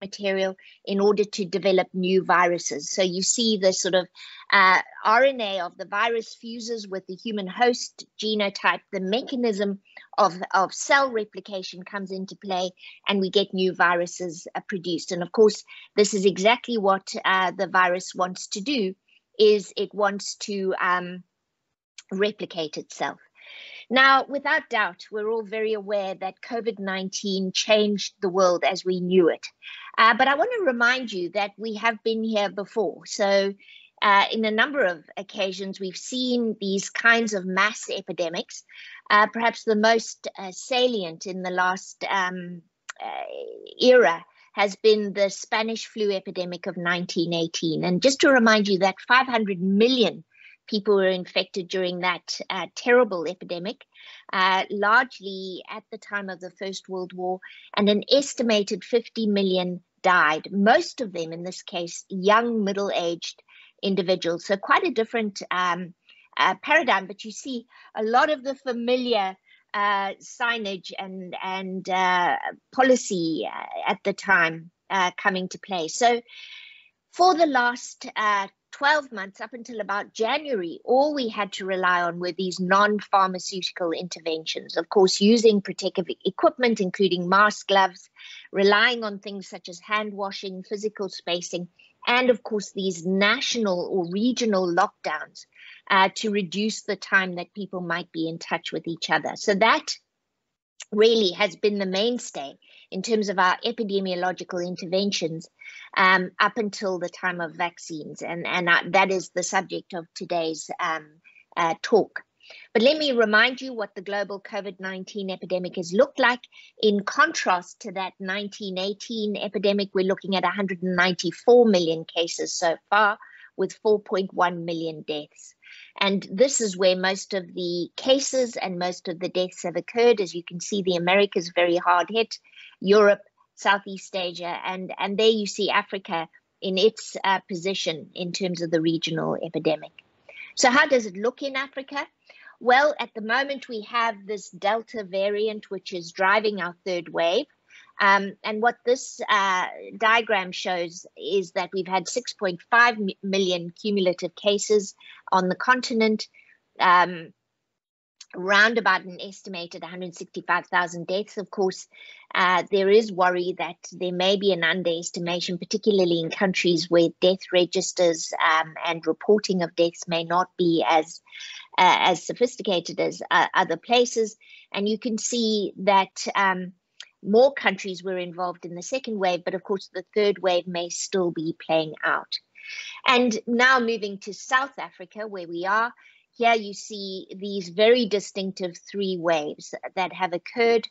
material in order to develop new viruses. So you see the sort of RNA of the virus fuses with the human host genotype. The mechanism of cell replication comes into play and we get new viruses produced. And of course, this is exactly what the virus wants to do, is it wants to replicate itself. Now, without doubt, we're all very aware that COVID-19 changed the world as we knew it. But I want to remind you that we have been here before. So in a number of occasions, we've seen these kinds of mass epidemics, perhaps the most salient in the last era has been the Spanish flu epidemic of 1918. And just to remind you that 500 million people were infected during that terrible epidemic, largely at the time of the First World War, and an estimated 50 million died, most of them, in this case, young, middle-aged individuals. So quite a different paradigm, but you see a lot of the familiar signage and policy at the time coming to play. So for the last 12 months up until about January, all we had to rely on were these non-pharmaceutical interventions, of course, using protective equipment, including masks, gloves, relying on things such as hand washing, physical spacing, and of course, these national or regional lockdowns to reduce the time that people might be in touch with each other. So that really has been the mainstay in terms of our epidemiological interventions up until the time of vaccines. And that is the subject of today's talk. But let me remind you what the global COVID-19 epidemic has looked like. In contrast to that 1918 epidemic, we're looking at 194 million cases so far, with 4.1 million deaths. And this is where most of the cases and most of the deaths have occurred. As you can see, the Americas very hard hit, Europe, Southeast Asia, and there you see Africa in its position in terms of the regional epidemic. So how does it look in Africa? Well, at the moment, we have this Delta variant, which is driving our third wave. And what this diagram shows is that we've had 6.5 million cumulative cases on the continent, around about an estimated 165,000 deaths. Of course, there is worry that there may be an underestimation, particularly in countries where death registers and reporting of deaths may not be as sophisticated as other places. And you can see that more countries were involved in the second wave, but of course the third wave may still be playing out. And now moving to South Africa, where we are, here you see these very distinctive three waves that have occurred,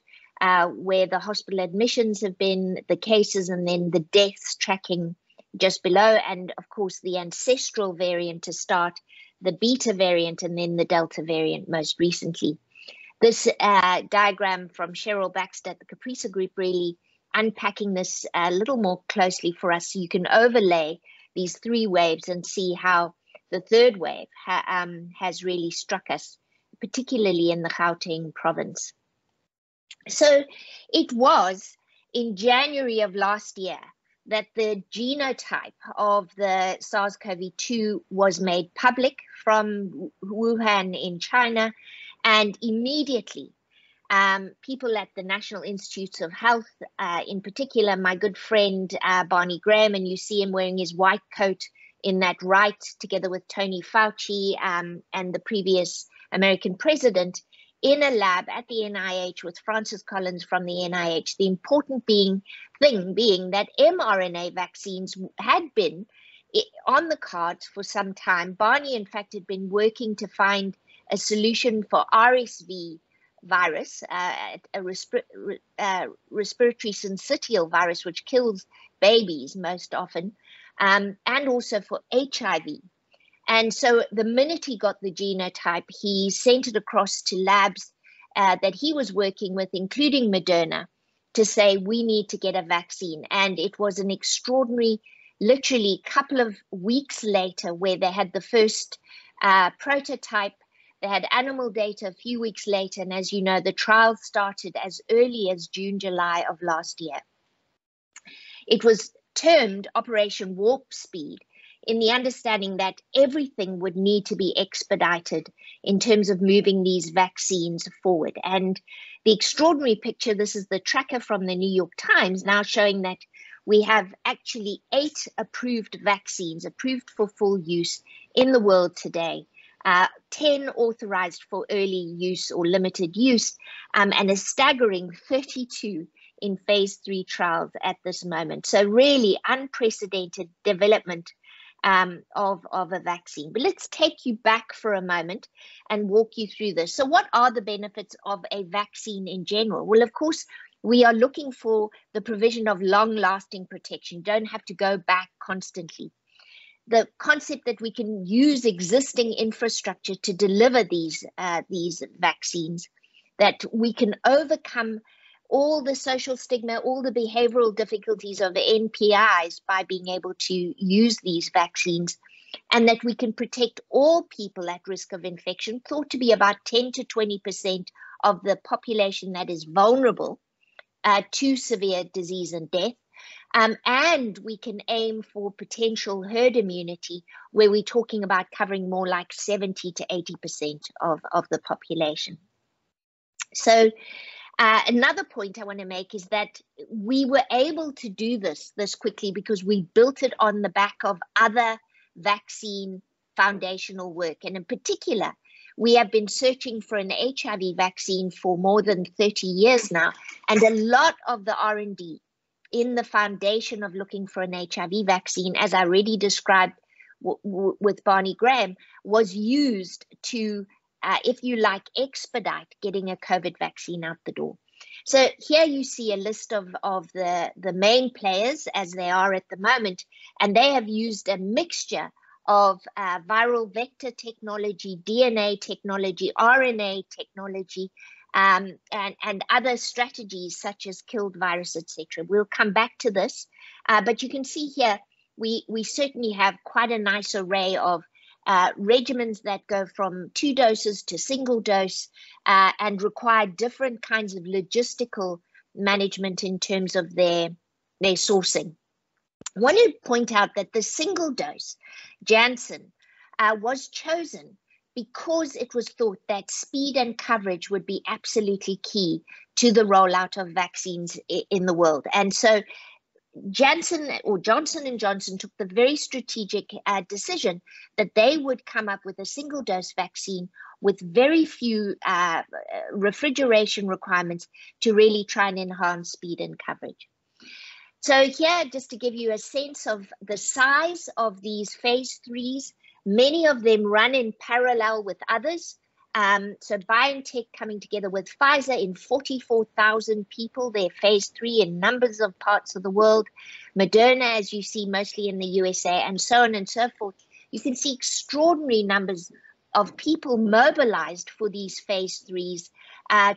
where the hospital admissions have been the cases and then the deaths tracking just below, and of course the ancestral variant to start, the beta variant, and then the Delta variant most recently. This diagram from Cheryl Baxter at the Caprisa group really unpacking this a little more closely for us, so you can overlay these three waves and see how the third wave has really struck us, particularly in the Gauteng province. So it was in January of last year that the genotype of the SARS-CoV-2 was made public from Wuhan in China. And immediately, people at the National Institutes of Health, in particular, my good friend Barney Graham, and you see him wearing his white coat in that right, together with Tony Fauci and the previous American president, in a lab at the NIH with Francis Collins from the NIH. The important thing being that mRNA vaccines had been on the cards for some time. Barney, in fact, had been working to find a solution for RSV virus, a respiratory syncytial virus, which kills babies most often, and also for HIV. And so the minute he got the genotype, he sent it across to labs that he was working with, including Moderna, to say, we need to get a vaccine. And it was an extraordinary, literally couple of weeks later, where they had the first prototype They had animal data a few weeks later, and as you know, the trial started as early as June, July of last year. It was termed Operation Warp Speed, in the understanding that everything would need to be expedited in terms of moving these vaccines forward. And the extraordinary picture, this is the tracker from the New York Times, now showing that we have actually 8 approved vaccines, approved for full use in the world today, 10 authorized for early use or limited use, and a staggering 32 in phase 3 trials at this moment. So really unprecedented development of a vaccine. But let's take you back for a moment and walk you through this. So what are the benefits of a vaccine in general? Well, of course, we are looking for the provision of long-lasting protection. You don't have to go back constantly. The concept that we can use existing infrastructure to deliver these vaccines, that we can overcome all the social stigma, all the behavioral difficulties of NPIs by being able to use these vaccines, and that we can protect all people at risk of infection, thought to be about 10 to 20% of the population that is vulnerable to severe disease and death. And we can aim for potential herd immunity, where we're talking about covering more like 70 to 80% of the population. So another point I want to make is that we were able to do this quickly because we built it on the back of other vaccine foundational work. And in particular, we have been searching for an HIV vaccine for more than 30 years now. And a lot of the R&D in the foundation of looking for an HIV vaccine, as I already described with Barney Graham, was used to if you like, expedite getting a COVID vaccine out the door. So here you see a list of the main players as they are at the moment, and they have used a mixture of viral vector technology, DNA technology, RNA technology, and other strategies such as killed virus, etc. We'll come back to this, but you can see here we certainly have quite a nice array of regimens that go from 2 doses to single dose and require different kinds of logistical management in terms of their sourcing. I want to point out that the single dose, Janssen, was chosen because it was thought that speed and coverage would be absolutely key to the rollout of vaccines in the world. And so Johnson & Johnson took the very strategic decision that they would come up with a single-dose vaccine with very few refrigeration requirements to really try and enhance speed and coverage. So here, just to give you a sense of the size of these phase 3s, many of them run in parallel with others. So BioNTech coming together with Pfizer in 44,000 people, their phase 3 in numbers of parts of the world, Moderna, as you see, mostly in the USA, and so on and so forth. You can see extraordinary numbers of people mobilized for these phase 3s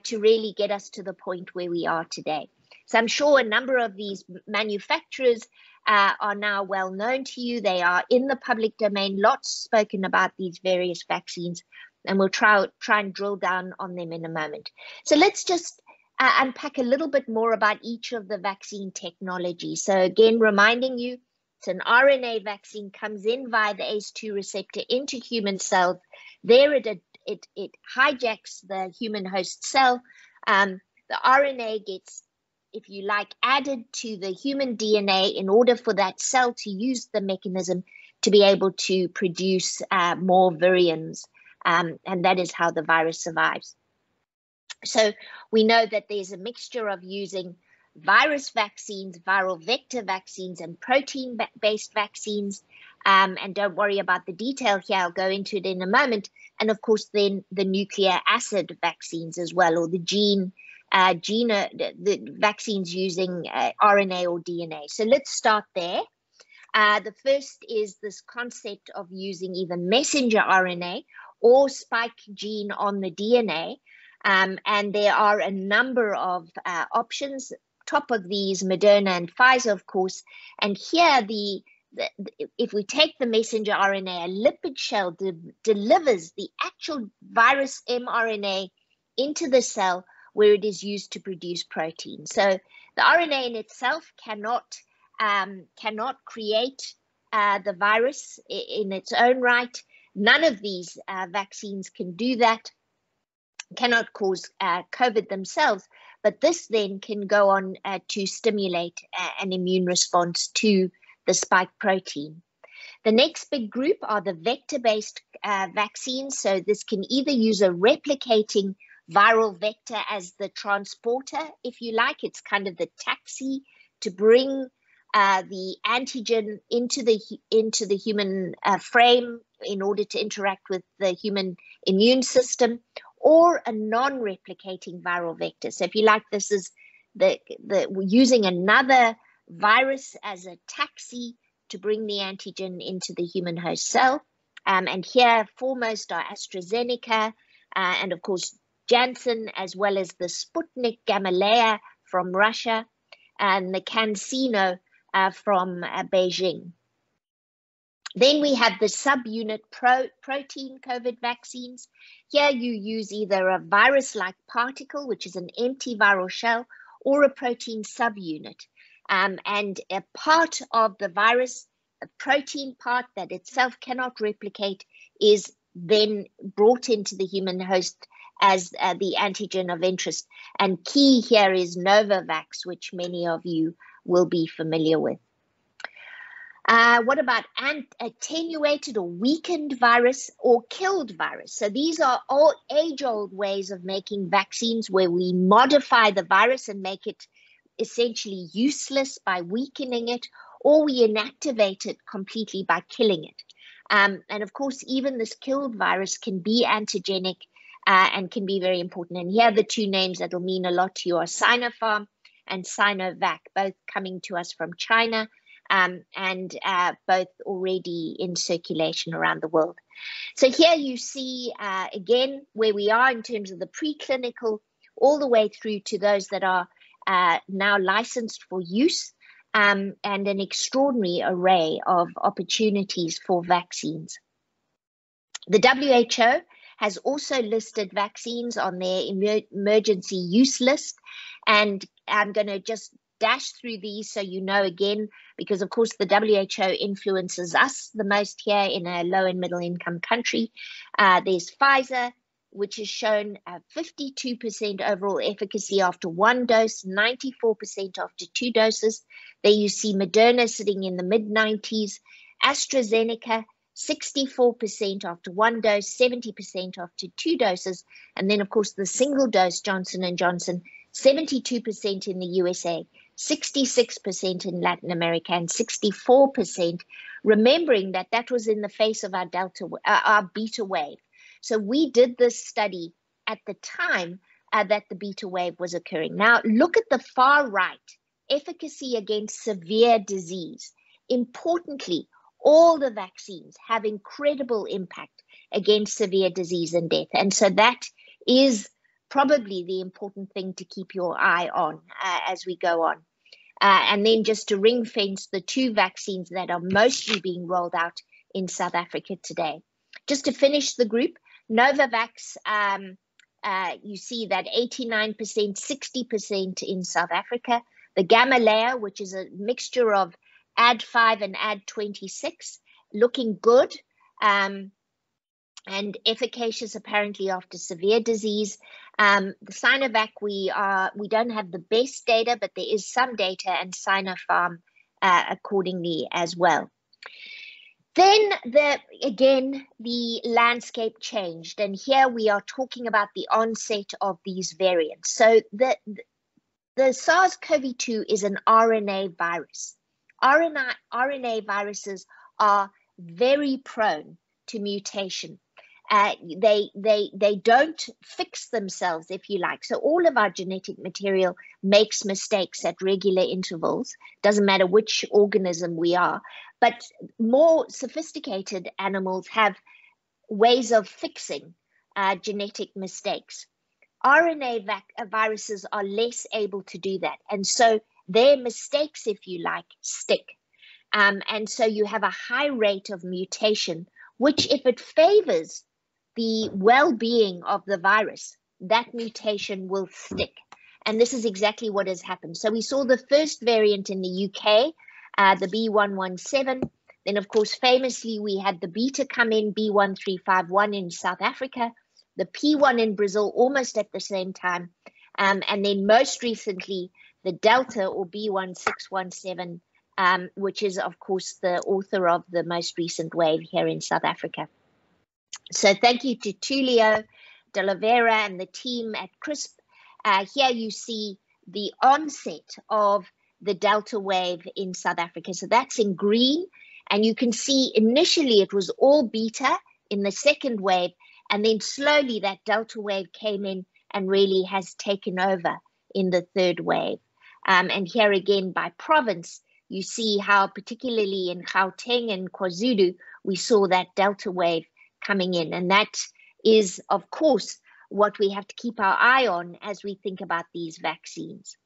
to really get us to the point where we are today. So I'm sure a number of these manufacturers are now well known to you. They are in the public domain, lots spoken about these various vaccines, and we'll try and drill down on them in a moment. So let's just unpack a little bit more about each of the vaccine technologies. So again, reminding you, it's an RNA vaccine, comes in via the ACE2 receptor into human cells. There it hijacks the human host cell. The RNA gets, if you like, added to the human DNA in order for that cell to use the mechanism to be able to produce more virions. And that is how the virus survives. So we know that there's a mixture of using virus vaccines, viral vector vaccines, and protein-based vaccines. And don't worry about the detail here. I'll go into it in a moment. And of course, then the nucleic acid vaccines as well, or the the vaccines using RNA or DNA. So let's start there. The first is this concept of using either messenger RNA or spike gene on the DNA. And there are a number of options, top of these Moderna and Pfizer, of course. And here the if we take the messenger RNA, a lipid shell delivers the actual virus mRNA into the cell where it is used to produce protein. So the RNA in itself cannot create the virus in its own right. None of these vaccines can do that, cannot cause COVID themselves, but this then can go on to stimulate an immune response to the spike protein. The next big group are the vector-based vaccines. So this can either use a replicating viral vector as the transporter, if you like. It's kind of the taxi to bring the antigen into the human frame in order to interact with the human immune system, or a non-replicating viral vector. So if you like, this is we're using another virus as a taxi to bring the antigen into the human host cell. And here foremost are AstraZeneca and of course Janssen, as well as the Sputnik Gamaleya from Russia and the CanSino from Beijing. Then we have the subunit protein COVID vaccines. Here you use either a virus-like particle, which is an empty viral shell, or a protein subunit. And a part of the virus, a protein part that itself cannot replicate, is then brought into the human host as the antigen of interest. And key here is Novavax, which many of you will be familiar with. What about attenuated or weakened virus or killed virus? So these are all age-old ways of making vaccines where we modify the virus and make it essentially useless by weakening it, or we inactivate it completely by killing it. And of course, even this killed virus can be antigenic and can be very important. And here are the two names that will mean a lot to you are Sinopharm and Sinovac, both coming to us from China and both already in circulation around the world. So here you see, again, where we are in terms of the preclinical all the way through to those that are now licensed for use, and an extraordinary array of opportunities for vaccines. The WHO has also listed vaccines on their emergency use list, and I'm going to just dash through these so you know again, because of course the WHO influences us the most here in a low and middle income country. There's Pfizer, which has shown 52% overall efficacy after one dose, 94% after two doses. There you see Moderna sitting in the mid-90s, AstraZeneca, 64% after one dose, 70% after two doses. And then, of course, the single dose Johnson & Johnson, 72% in the USA, 66% in Latin America, and 64%, remembering that that was in the face of our Delta, our beta wave. So we did this study at the time that the beta wave was occurring. Now, look at the far right, efficacy against severe disease. Importantly, all the vaccines have incredible impact against severe disease and death. And so that is probably the important thing to keep your eye on as we go on. And then just to ring fence the two vaccines that are mostly being rolled out in South Africa today. Just to finish the group, Novavax, you see that 89%, 60% in South Africa. The Gamaleya, which is a mixture of AD5 and AD26, looking good and efficacious apparently after severe disease. The Sinovac, we don't have the best data, but there is some data, and Sinopharm accordingly as well. Then, again, the landscape changed. And here we are talking about the onset of these variants. So the SARS-CoV-2 is an RNA virus. RNA viruses are very prone to mutation. They don't fix themselves, if you like. So all of our genetic material makes mistakes at regular intervals. Doesn't matter which organism we are. But more sophisticated animals have ways of fixing genetic mistakes. RNA viruses are less able to do that. And so their mistakes, if you like, stick. And so you have a high rate of mutation, which if it favors the well-being of the virus, that mutation will stick. And this is exactly what has happened. So we saw the first variant in the UK, the B117. Then, of course, famously, we had the beta come in, B1351 in South Africa, the P1 in Brazil almost at the same time. And then most recently, the Delta or B1617, which is, of course, the author of the most recent wave here in South Africa. So thank you to Tulio de Oliveira and the team at CRISP. Here you see the onset of the Delta wave in South Africa. So that's in green. And you can see initially it was all beta in the second wave. And then slowly that Delta wave came in and really has taken over in the third wave. And here again, by province, you see how particularly in Gauteng and KwaZulu, we saw that Delta wave coming in. And that is, of course, what we have to keep our eye on as we think about these vaccines.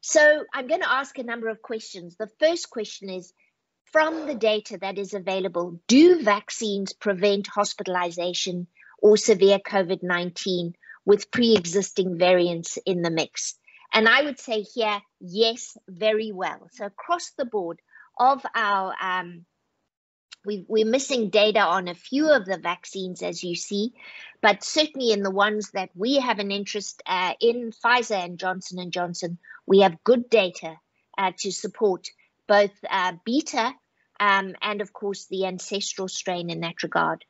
So I'm going to ask a number of questions. The first question is, from the data that is available, do vaccines prevent hospitalization or severe COVID-19 with pre-existing variants in the mix? And I would say here, yes, very well. So across the board of our, we're missing data on a few of the vaccines, as you see, but certainly in the ones that we have an interest in, Pfizer and Johnson & Johnson, we have good data to support both beta and, of course, the ancestral strain in that regard.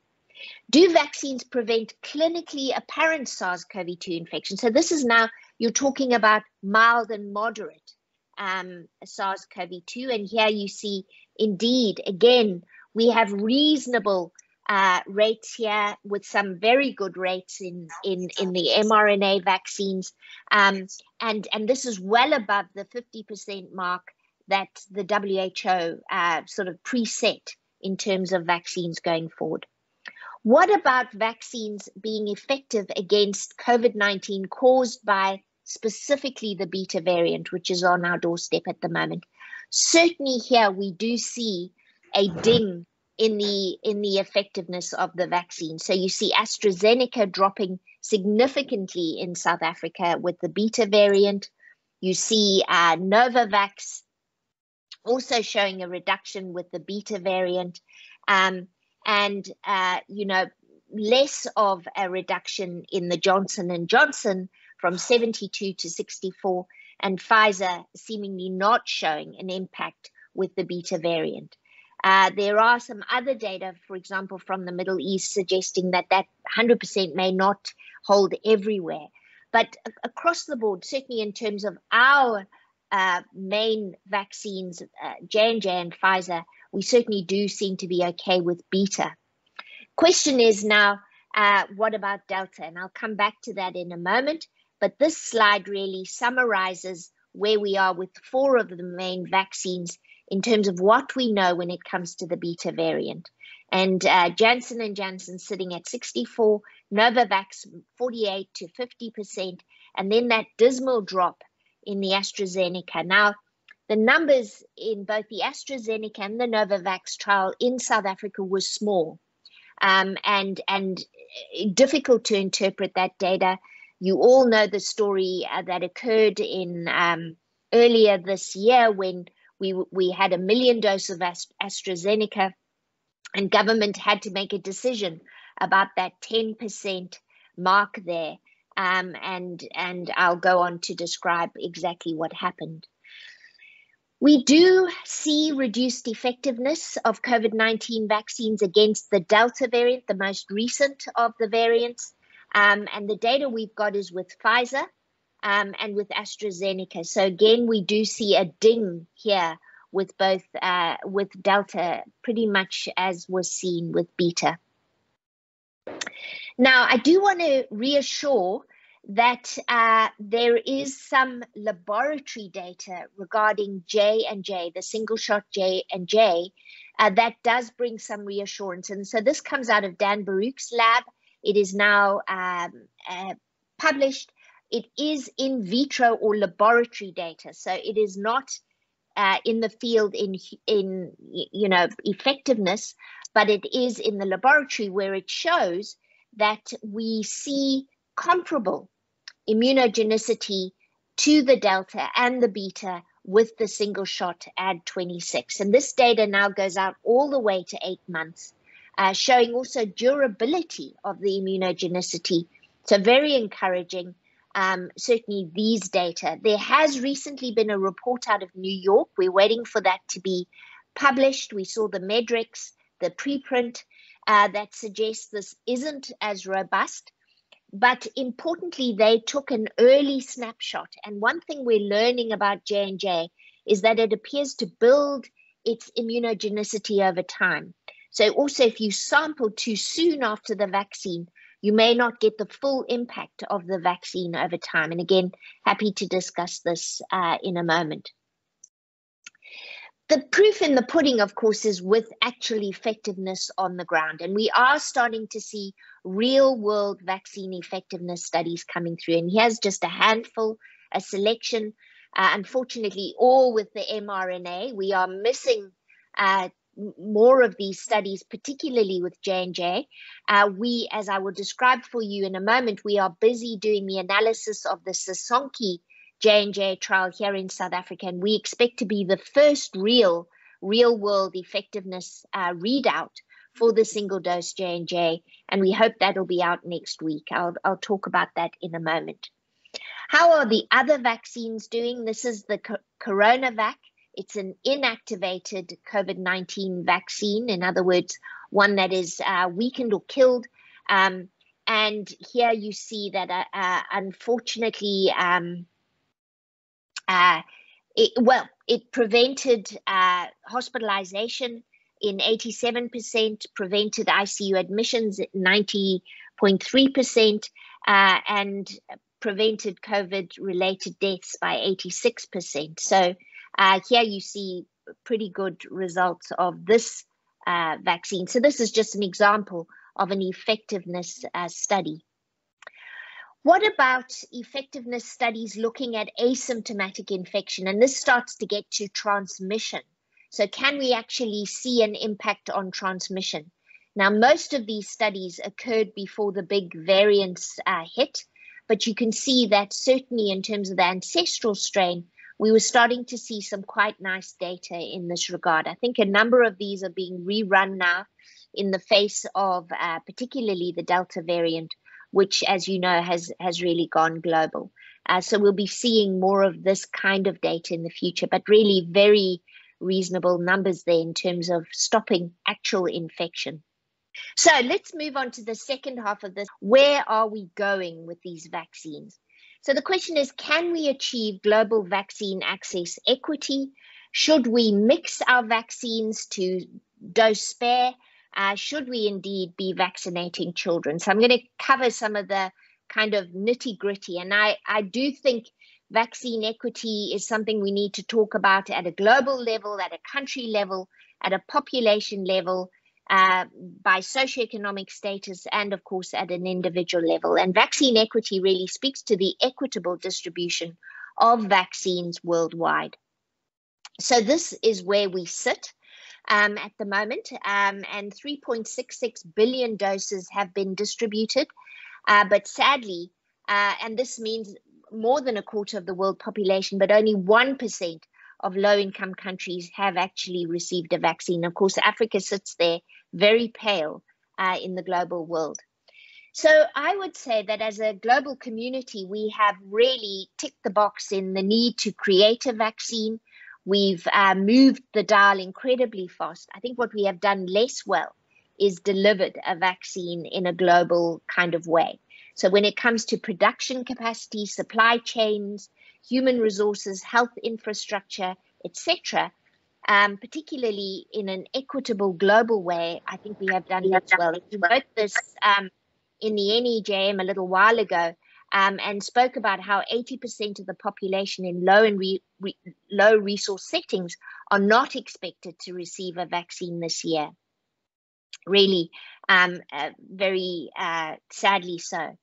Do vaccines prevent clinically apparent SARS-CoV-2 infection? So this is now, you're talking about mild and moderate SARS-CoV-2. And here you see, indeed, again, we have reasonable rates here with some very good rates in the mRNA vaccines. And this is well above the 50% mark that the WHO sort of preset in terms of vaccines going forward. What about vaccines being effective against COVID-19 caused by specifically the beta variant, which is on our doorstep at the moment? Certainly here we do see a ding in the effectiveness of the vaccine. So you see AstraZeneca dropping significantly in South Africa with the beta variant. You see Novavax also showing a reduction with the beta variant, and less of a reduction in the Johnson & Johnson from 72 to 64, and Pfizer seemingly not showing an impact with the beta variant. There are some other data, for example, from the Middle East suggesting that 100% may not hold everywhere. But across the board, certainly in terms of our main vaccines, J&J and Pfizer, we certainly do seem to be okay with beta. Question is now, what about Delta? And I'll come back to that in a moment. But this slide really summarizes where we are with four of the main vaccines in terms of what we know when it comes to the beta variant. And Janssen & Johnson sitting at 64, Novavax 48 to 50%, and then that dismal drop in the AstraZeneca. Now, the numbers in both the AstraZeneca and the Novavax trial in South Africa were small and difficult to interpret that data. You all know the story that occurred in earlier this year when we had 1 million doses of AstraZeneca and government had to make a decision about that 10% mark there. And I'll go on to describe exactly what happened. We do see reduced effectiveness of COVID-19 vaccines against the Delta variant, the most recent of the variants. And the data we've got is with Pfizer and with AstraZeneca. So again, we do see a ding here with both with Delta, pretty much as was seen with beta. Now, I do want to reassure that there is some laboratory data regarding J&J, the single shot J&J, that does bring some reassurance. And so this comes out of Dan Baruch's lab. It is now published. It is in vitro or laboratory data. So it is not in the field in you know effectiveness, but it is in the laboratory where it shows that we see comparable immunogenicity to the Delta and the Beta with the single shot at 26. And this data now goes out all the way to 8 months, showing also durability of the immunogenicity. So very encouraging, certainly these data. There has recently been a report out of New York. We're waiting for that to be published. We saw the metrics, the preprint that suggests this isn't as robust. But importantly, they took an early snapshot. And one thing we're learning about J&J is that it appears to build its immunogenicity over time. So also, if you sample too soon after the vaccine, you may not get the full impact of the vaccine over time. And again, happy to discuss this in a moment. The proof in the pudding, of course, is with actual effectiveness on the ground. And we are starting to see real-world vaccine effectiveness studies coming through. And here's just a handful, a selection. Unfortunately, all with the mRNA. We are missing more of these studies, particularly with J&J. We, as I will describe for you in a moment, we are busy doing the analysis of the Sisonke J&J trial here in South Africa, and we expect to be the first real-world effectiveness readout for the single-dose J&J, and we hope that'll be out next week. I'll talk about that in a moment. How are the other vaccines doing? This is the CoronaVac. It's an inactivated COVID-19 vaccine, in other words, one that is weakened or killed. And here you see that, unfortunately, it prevented hospitalization in 87%, prevented ICU admissions at 90.3%, and prevented COVID-related deaths by 86%. So here you see pretty good results of this vaccine. So this is just an example of an effectiveness study. What about effectiveness studies looking at asymptomatic infection? And this starts to get to transmission. So can we actually see an impact on transmission? Now, most of these studies occurred before the big variants hit, but you can see that certainly in terms of the ancestral strain, we were starting to see some quite nice data in this regard. I think a number of these are being rerun now in the face of particularly the Delta variant, which, as you know, has really gone global. So we'll be seeing more of this kind of data in the future, but really very reasonable numbers there in terms of stopping actual infection. So let's move on to the second half of this. Where are we going with these vaccines? So the question is, can we achieve global vaccine access equity? Should we mix our vaccines to dose spare? Should we indeed be vaccinating children? So I'm going to cover some of the kind of nitty gritty. And I do think vaccine equity is something we need to talk about at a global level, at a country level, at a population level, by socioeconomic status, and of course at an individual level. And vaccine equity really speaks to the equitable distribution of vaccines worldwide. So this is where we sit. At the moment, and 3.66 billion doses have been distributed. But sadly, and this means more than a quarter of the world population, but only 1% of low-income countries have actually received a vaccine. Of course, Africa sits there very pale in the global world. So I would say that as a global community, we have really ticked the box in the need to create a vaccine. We've moved the dial incredibly fast. I think what we have done less well is delivered a vaccine in a global kind of way. So when it comes to production capacity, supply chains, human resources, health infrastructure, etc., particularly in an equitable global way, I think we have done less well. We wrote this in the NEJM a little while ago, and spoke about how 80% of the population in low resource settings are not expected to receive a vaccine this year. Really, very sadly so.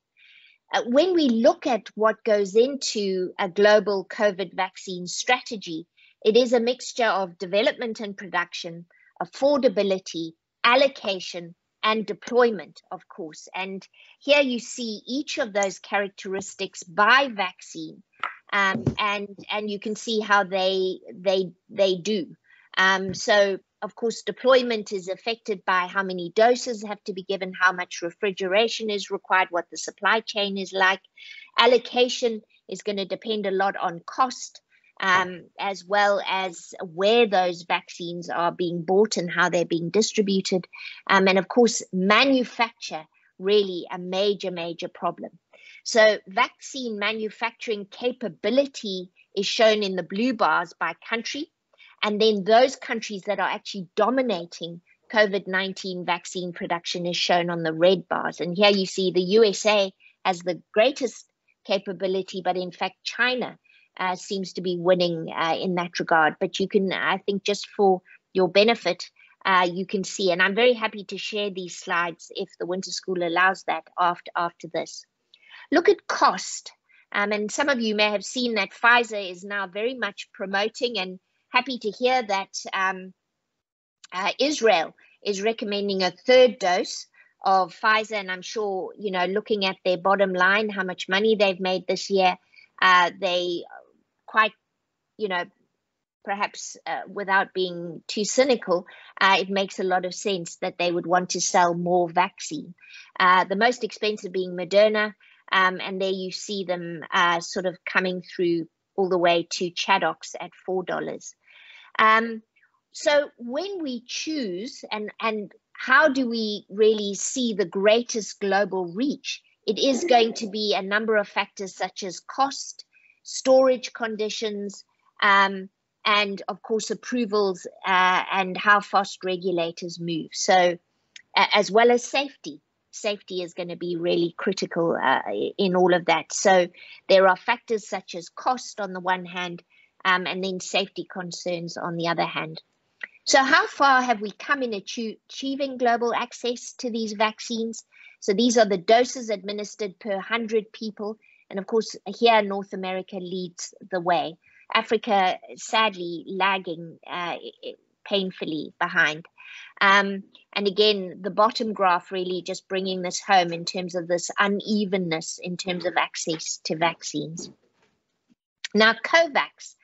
When we look at what goes into a global COVID vaccine strategy, It is a mixture of development and production, affordability, allocation, and deployment, of course. And here you see each of those characteristics by vaccine, and you can see how they do. So, of course, deployment is affected by how many doses have to be given, how much refrigeration is required, what the supply chain is like. Allocation is going to depend a lot on cost, as well as where those vaccines are being bought and how they're being distributed. And of course, manufacture, really a major, major problem. So vaccine manufacturing capability is shown in the blue bars by country. And then those countries that are actually dominating COVID-19 vaccine production is shown on the red bars. And here you see the USA as the greatest capability, but in fact, China seems to be winning in that regard. But you can, I think, just for your benefit, you can see, and I'm very happy to share these slides if the winter school allows that after this. Look at cost. And some of you may have seen that Pfizer is now very much promoting, and happy to hear that Israel is recommending a third dose of Pfizer. And I'm sure, you know, looking at their bottom line, how much money they've made this year, they quite, you know, perhaps without being too cynical, it makes a lot of sense that they would want to sell more vaccine. The most expensive being Moderna, and there you see them sort of coming through all the way to Chadox at $4. So when we choose, and how do we really see the greatest global reach? It is going to be a number of factors such as cost, storage conditions, and of course approvals and how fast regulators move. So as well as safety. Safety is going to be really critical in all of that. So there are factors such as cost on the one hand, and then safety concerns on the other hand. So how far have we come in achieving global access to these vaccines? So these are the doses administered per 100 people. And of course, here North America leads the way. Africa, sadly, lagging painfully behind. And again, the bottom graph really just bringing this home in terms of this unevenness in terms of access to vaccines. Now, COVAX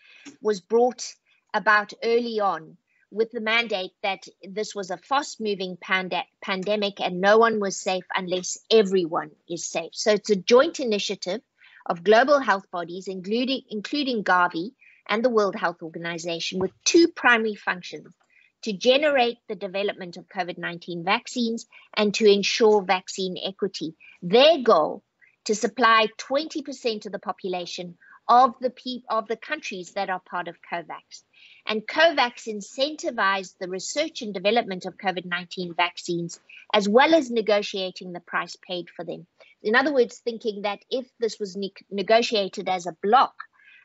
was brought about early on with the mandate that this was a fast-moving pandemic and no one was safe unless everyone is safe. So it's a joint initiative of global health bodies, including Gavi and the World Health Organization, with two primary functions: to generate the development of COVID-19 vaccines and to ensure vaccine equity. Their goal, to supply 20% of the population of the countries that are part of COVAX. And COVAX incentivized the research and development of COVID-19 vaccines, as well as negotiating the price paid for them. In other words, thinking that if this was negotiated as a block,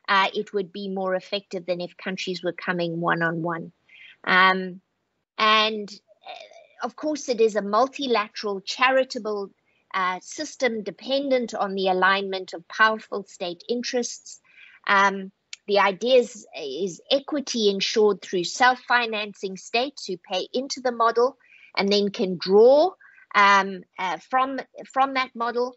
it would be more effective than if countries were coming one-on-one. And of course, it is a multilateral charitable system dependent on the alignment of powerful state interests. The idea is equity ensured through self-financing states who pay into the model and then can draw from that model,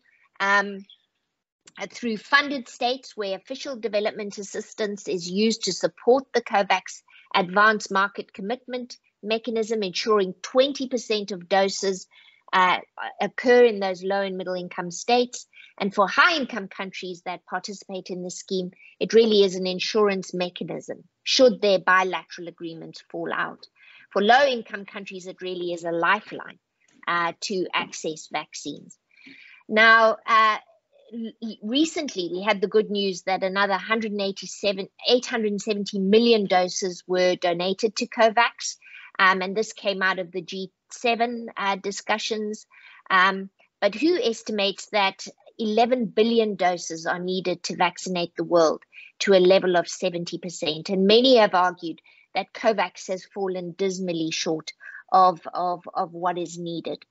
through funded states where official development assistance is used to support the COVAX advanced market commitment mechanism, ensuring 20% of doses occur in those low and middle income states. And for high income countries that participate in this scheme, it really is an insurance mechanism should their bilateral agreements fall out. For low income countries, it really is a lifeline to access vaccines. Now, recently we had the good news that another 870 million doses were donated to COVAX. And this came out of the G7 discussions. But WHO estimates that 11 billion doses are needed to vaccinate the world to a level of 70%. And many have argued that COVAX has fallen dismally short of what is needed.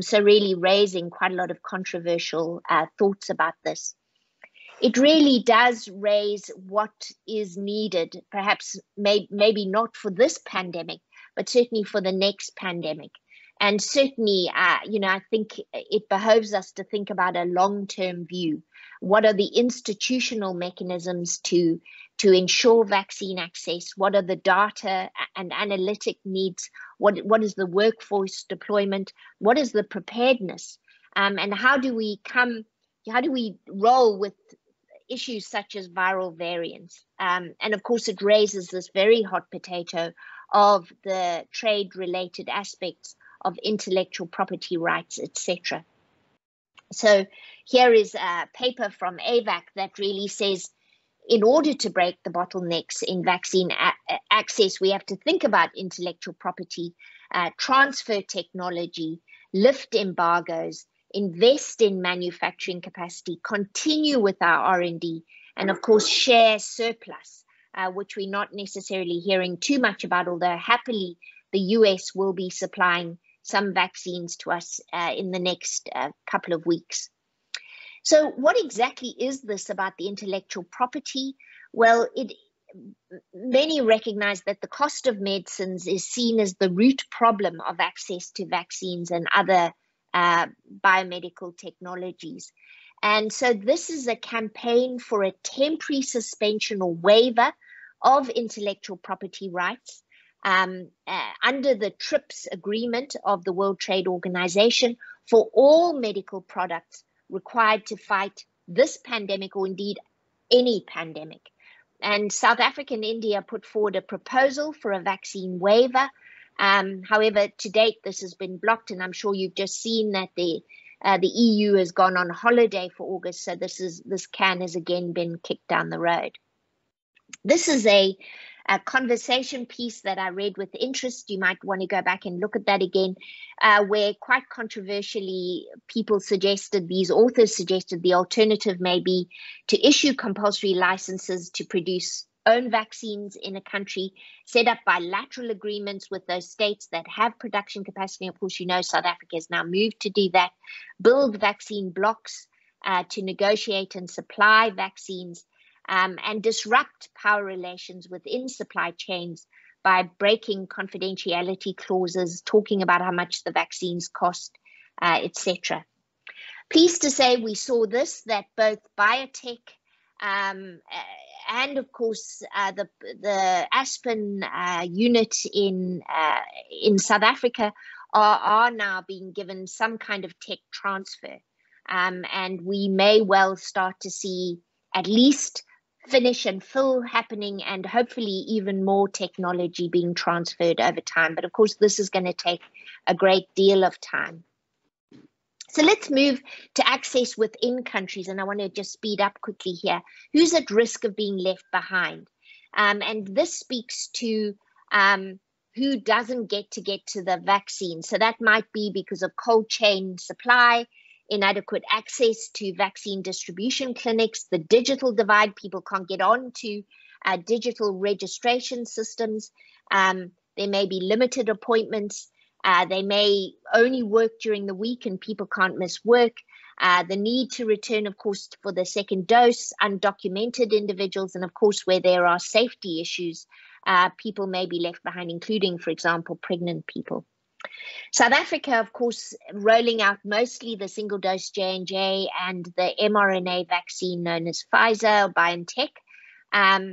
So really raising quite a lot of controversial thoughts about this. it really does raise what is needed, perhaps maybe not for this pandemic, but certainly for the next pandemic. And certainly, I think it behoves us to think about a long-term view. What are the institutional mechanisms to ensure vaccine access? What are the data and analytic needs? What is the workforce deployment? What is the preparedness? And how do we roll with issues such as viral variants? And of course, it raises this very hot potato of the trade-related aspects of intellectual property rights, etc. So here is a paper from AVAC that really says, in order to break the bottlenecks in vaccine access, we have to think about intellectual property, transfer technology, lift embargoes, invest in manufacturing capacity, continue with our R&D, and of course share surplus, which we're not necessarily hearing too much about, although happily the US will be supplying some vaccines to us in the next couple of weeks. So what exactly is this about the intellectual property? Well, many recognize that the cost of medicines is seen as the root problem of access to vaccines and other biomedical technologies. And so this is a campaign for a temporary suspension or waiver of intellectual property rights under the TRIPS agreement of the World Trade Organization for all medical products required to fight this pandemic or indeed any pandemic. And South Africa and India put forward a proposal for a vaccine waiver. However, to date, this has been blocked, and I'm sure you've just seen that the EU has gone on holiday for August, so this can has again been kicked down the road. This is a conversation piece that I read with interest. You might want to go back and look at that again, where quite controversially these authors suggested the alternative may be to issue compulsory licenses to produce own vaccines in a country, set up bilateral agreements with those states that have production capacity. Of course, you know, South Africa has now moved to do that, build vaccine blocks to negotiate and supply vaccines, and disrupt power relations within supply chains by breaking confidentiality clauses, talking about how much the vaccines cost, etc. Pleased to say we saw this, that both biotech and, of course, the Aspen unit in South Africa are now being given some kind of tech transfer. And we may well start to see at least finish and fill happening, and hopefully even more technology being transferred over time. But of course, this is going to take a great deal of time. So let's move to access within countries. And I want to just speed up quickly here. Who's at risk of being left behind? And this speaks to who doesn't get to the vaccine. So that might be because of cold chain supply, inadequate access to vaccine distribution clinics, the digital divide, people can't get on to digital registration systems. There may be limited appointments. They may only work during the week and people can't miss work. The need to return, of course, for the second dose, undocumented individuals, and of course, where there are safety issues, people may be left behind, including, for example, pregnant people. South Africa, of course, rolling out mostly the single-dose J&J and the mRNA vaccine known as Pfizer or BioNTech. And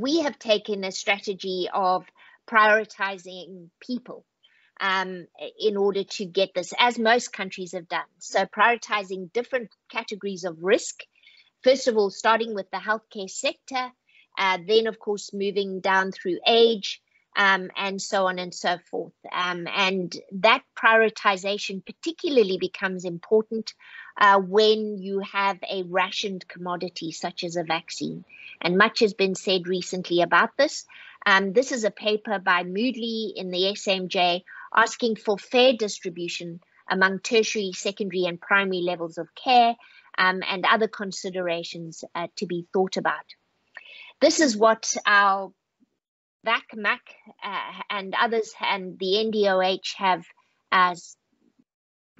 we have taken a strategy of prioritizing people in order to get this, as most countries have done. So prioritizing different categories of risk. First of all, starting with the healthcare sector, then, of course, moving down through age, and so on and so forth. And that prioritization particularly becomes important when you have a rationed commodity such as a vaccine. And much has been said recently about this. This is a paper by Moodley in the SMJ asking for fair distribution among tertiary, secondary, and primary levels of care, and other considerations to be thought about. This is what our VAC, MAC, and others and the NDOH have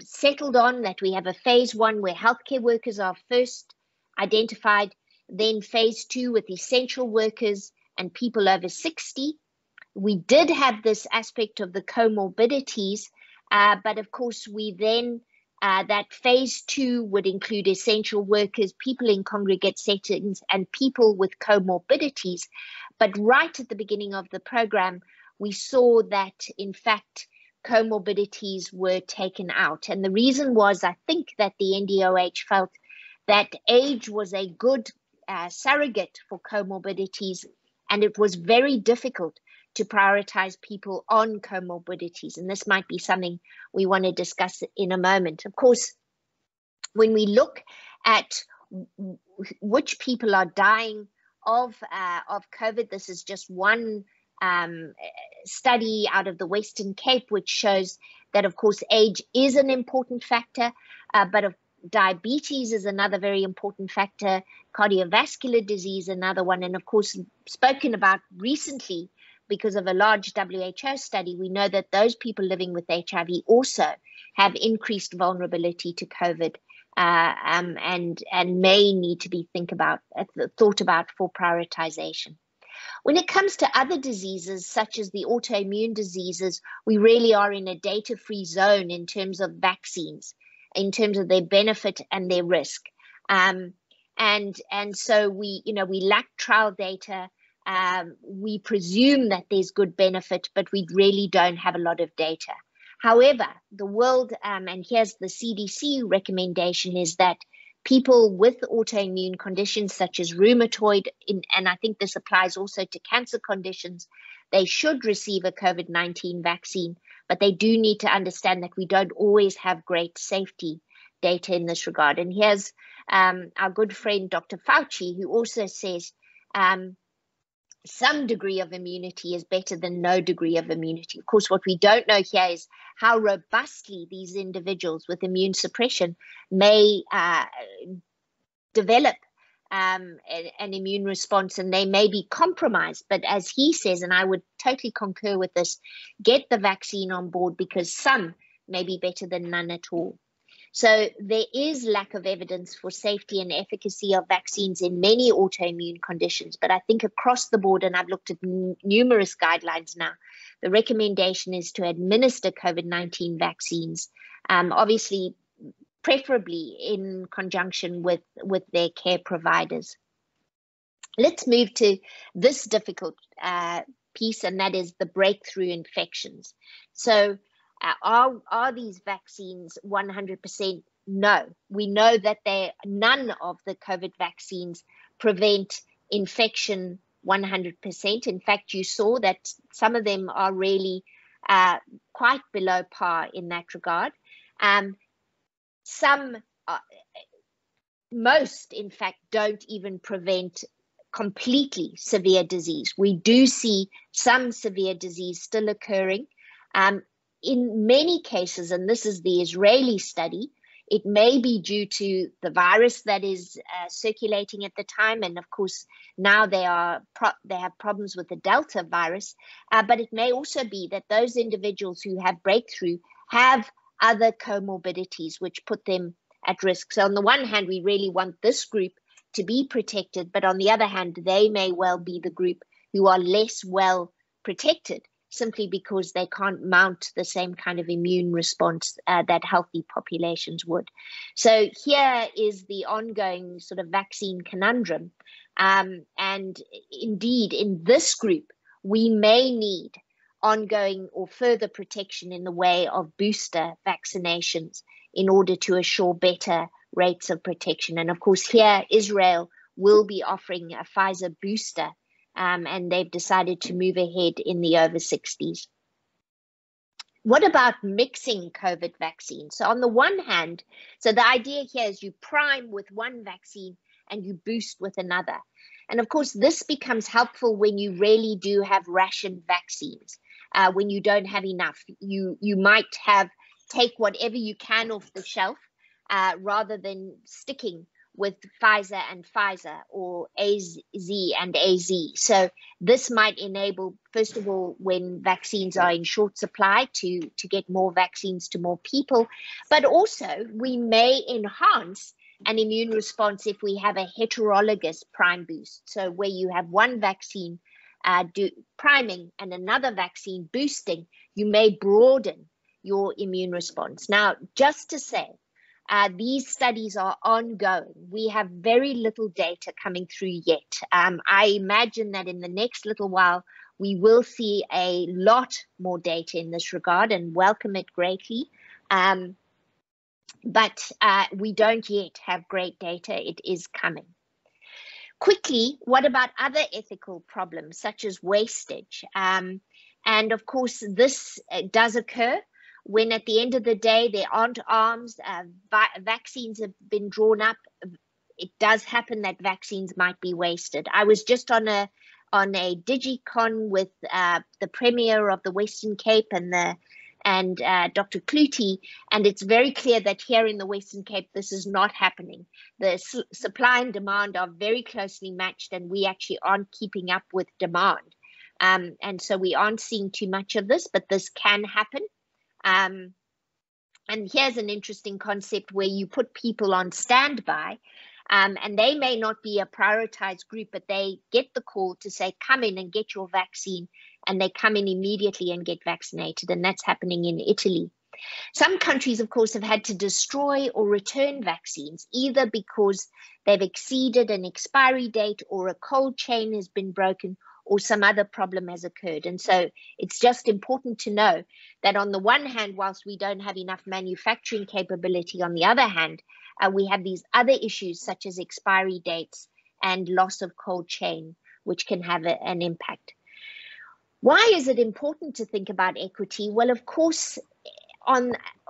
settled on, that we have a phase 1 where healthcare workers are first identified. Then phase two with essential workers and people over 60. We did have this aspect of the comorbidities, but of course we then, that phase two would include essential workers, people in congregate settings and people with comorbidities. But right at the beginning of the program, we saw that in fact, comorbidities were taken out. And the reason was, I think that the NDOH felt that age was a good surrogate for comorbidities, and it was very difficult to prioritize people on comorbidities. And this might be something we want to discuss in a moment. Of course, when we look at which people are dying of COVID, this is just one study out of the Western Cape, which shows that, of course, age is an important factor, but of diabetes is another very important factor, cardiovascular disease, another one, and of course, spoken about recently because of a large WHO study, we know that those people living with HIV also have increased vulnerability to COVID and may need to be thought about for prioritization. When it comes to other diseases, such as the autoimmune diseases, we really are in a data-free zone in terms of vaccines, in terms of their benefit and their risk. And so we lack trial data. We presume that there's good benefit, but we really don't have a lot of data. However, the world, and here's the CDC recommendation, is that people with autoimmune conditions such as rheumatoid, and I think this applies also to cancer conditions, they should receive a COVID-19 vaccine, but they do need to understand that we don't always have great safety data in this regard. And here's our good friend, Dr. Fauci, who also says some degree of immunity is better than no degree of immunity. Of course, what we don't know here is how robustly these individuals with immune suppression may develop an immune response, and they may be compromised. But as he says, and I would totally concur with this, get the vaccine on board because some may be better than none at all. So there is lack of evidence for safety and efficacy of vaccines in many autoimmune conditions, but I think across the board, and I've looked at numerous guidelines now, the recommendation is to administer COVID-19 vaccines, obviously, preferably in conjunction with their care providers. Let's move to this difficult piece, and that is the breakthrough infections. So are these vaccines 100%? No. We know that none of the COVID vaccines prevent infection 100%. In fact, you saw that some of them are really quite below par in that regard. Most, in fact, don't even prevent completely severe disease. We do see some severe disease still occurring. In many cases, and this is the Israeli study, it may be due to the virus that is circulating at the time. And of course, now they have problems with the Delta virus. But it may also be that those individuals who have breakthrough have other comorbidities, which put them at risk. So on the one hand, we really want this group to be protected. But on the other hand, they may well be the group who are less well protected, simply because they can't mount the same kind of immune response that healthy populations would. So here is the ongoing sort of vaccine conundrum. And indeed, in this group, we may need ongoing or further protection in the way of booster vaccinations in order to assure better rates of protection. And of course, here, Israel will be offering a Pfizer booster, and they've decided to move ahead in the over 60s. What about mixing COVID vaccines? So on the one hand, so the idea here is you prime with one vaccine and you boost with another. And of course, this becomes helpful when you really do have rationed vaccines. When you don't have enough, you might take whatever you can off the shelf rather than sticking with Pfizer and Pfizer or AZ and AZ. So this might enable, first of all, when vaccines are in short supply to get more vaccines to more people, but also we may enhance an immune response if we have a heterologous prime boost. So where you have one vaccine priming and another vaccine boosting, you may broaden your immune response. Now, just to say, these studies are ongoing. We have very little data coming through yet. I imagine that in the next little while, we will see a lot more data in this regard and welcome it greatly. But we don't yet have great data. It is coming. Quickly, what about other ethical problems such as wastage? And of course, this does occur when at the end of the day, there aren't arms, vaccines have been drawn up. It does happen that vaccines might be wasted. I was just on a digicon with the Premier of the Western Cape and Dr. Clutie, and it's very clear that here in the Western Cape, this is not happening. The supply and demand are very closely matched, and we actually aren't keeping up with demand. And so we aren't seeing too much of this, but this can happen. And here's an interesting concept where you put people on standby, and they may not be a prioritized group, but they get the call to say, come in and get your vaccine. And they come in immediately and get vaccinated. And that's happening in Italy. Some countries, of course, have had to destroy or return vaccines, either because they've exceeded an expiry date or a cold chain has been broken or some other problem has occurred. And so it's just important to know that on the one hand, whilst we don't have enough manufacturing capability, on the other hand, we have these other issues such as expiry dates and loss of cold chain, which can have an impact. Why is it important to think about equity? Well, of course,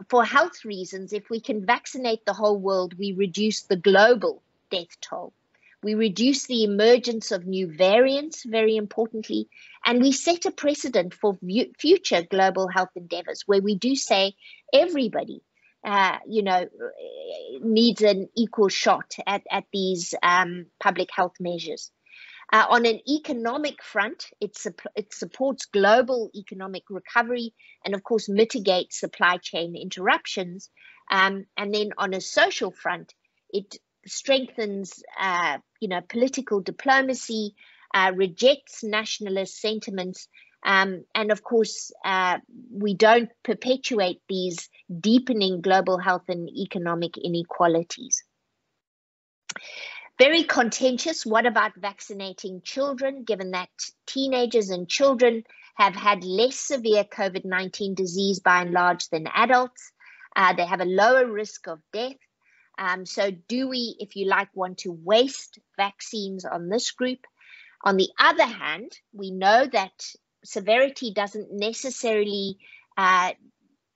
for health reasons, if we can vaccinate the whole world, we reduce the global death toll. We reduce the emergence of new variants, very importantly, and we set a precedent for future global health endeavors, where we do say everybody needs an equal shot at these public health measures. On an economic front, it supports global economic recovery and, of course, mitigates supply chain interruptions. And then on a social front, it strengthens, political diplomacy, rejects nationalist sentiments. And, of course, we don't perpetuate these deepening global health and economic inequalities. Very contentious. What about vaccinating children, given that teenagers and children have had less severe COVID-19 disease by and large than adults? They have a lower risk of death. So do we, if you like, want to waste vaccines on this group? On the other hand, we know that severity doesn't necessarily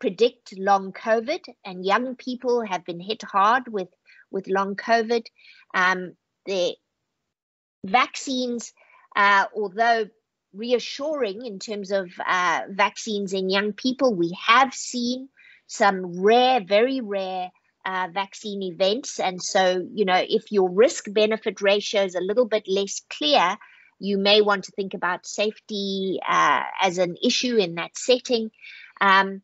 predict long COVID, and young people have been hit hard with long COVID. The vaccines, although reassuring in terms of vaccines in young people, we have seen some rare, very rare vaccine events. And so, if your risk-benefit ratio is a little bit less clear, you may want to think about safety as an issue in that setting. On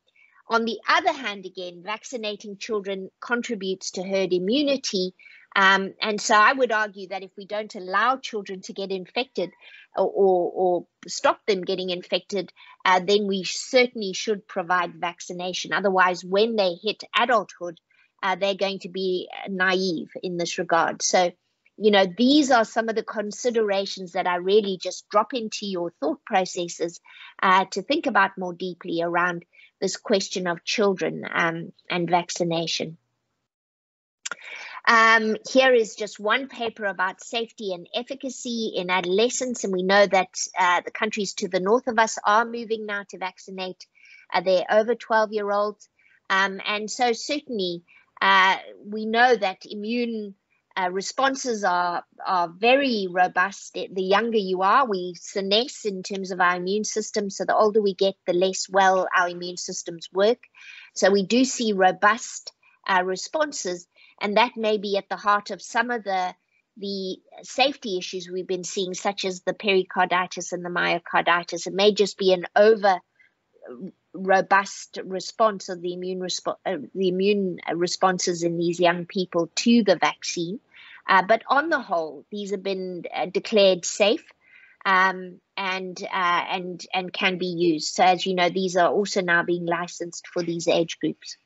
the other hand, again, vaccinating children contributes to herd immunity. And so I would argue that if we don't allow children to get infected or stop them getting infected, then we certainly should provide vaccination. Otherwise, when they hit adulthood, they're going to be naive in this regard. So, these are some of the considerations that I really just drop into your thought processes to think about more deeply around this question of children and vaccination. Here is just one paper about safety and efficacy in adolescents, and we know that the countries to the north of us are moving now to vaccinate their over 12-year-olds. And so certainly we know that immune responses are very robust. The younger you are, we senesce in terms of our immune system. So the older we get, the less well our immune systems work. So we do see robust responses. And that may be at the heart of some of the safety issues we've been seeing, such as the pericarditis and the myocarditis. It may just be an over robust response of the immune responses in these young people to the vaccine. But on the whole, these have been declared safe and can be used. So as you know, these are also now being licensed for these age groups.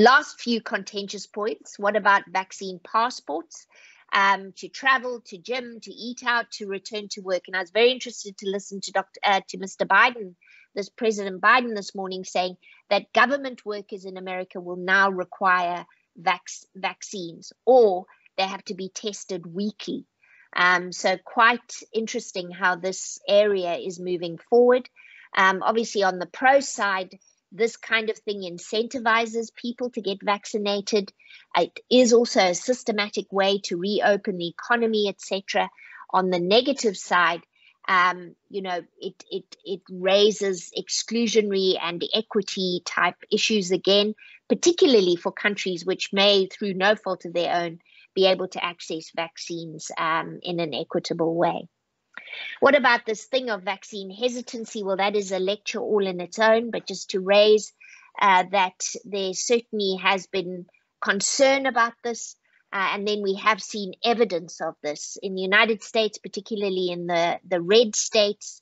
Last few contentious points. What about vaccine passports? To travel, to gym, to eat out, to return to work. And I was very interested to listen to Mr. Biden, President Biden this morning, saying that government workers in America will now require vaccines, or they have to be tested weekly. So quite interesting how this area is moving forward. Obviously, on the pro side, this kind of thing incentivizes people to get vaccinated. It is also a systematic way to reopen the economy, etc. On the negative side, you know, it raises exclusionary and equity type issues again, particularly for countries which may, through no fault of their own, be able to access vaccines in an equitable way. What about this thing of vaccine hesitancy? Well, that is a lecture all in its own, but just to raise that there certainly has been concern about this. And then we have seen evidence of this in the United States, particularly in the red states,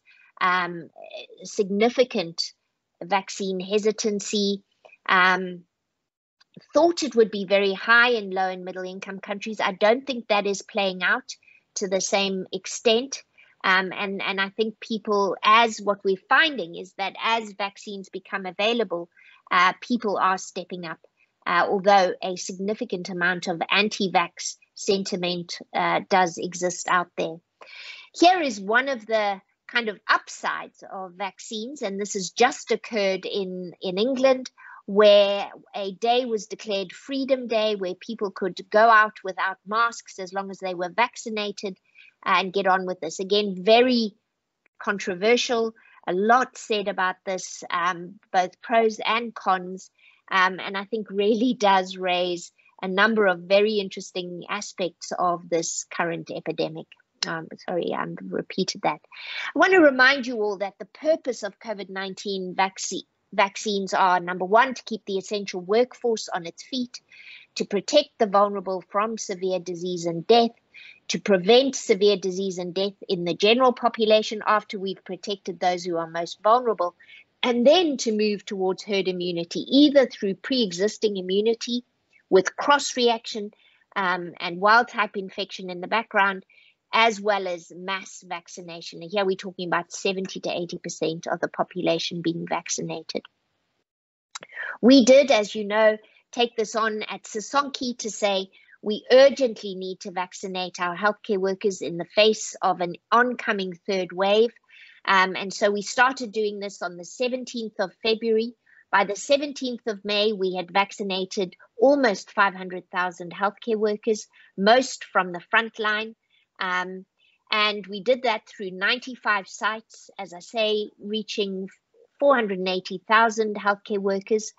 significant vaccine hesitancy. Thought it would be very high in low and middle income countries. I don't think that is playing out to the same extent. And I think people, as what we're finding is that as vaccines become available, people are stepping up. Although a significant amount of anti-vax sentiment does exist out there. Here is one of the kind of upsides of vaccines, and this has just occurred in England, where a day was declared Freedom Day, where people could go out without masks as long as they were vaccinated and get on with this. Again, very controversial, a lot said about this, both pros and cons. And I think really does raise a number of very interesting aspects of this current epidemic. Sorry, I repeated that. I want to remind you all that the purpose of COVID-19 vaccines are, number one, to keep the essential workforce on its feet, to protect the vulnerable from severe disease and death, to prevent severe disease and death in the general population after we've protected those who are most vulnerable, and then to move towards herd immunity, either through pre-existing immunity with cross-reaction and wild-type infection in the background, as well as mass vaccination. And here we're talking about 70 to 80% of the population being vaccinated. We did, as you know, take this on at Sisonke to say we urgently need to vaccinate our healthcare workers in the face of an oncoming third wave. And so we started doing this on the 17th of February. By the 17th of May, we had vaccinated almost 500,000 healthcare workers, most from the front line. And we did that through 95 sites, as I say, reaching 480,000 healthcare workers.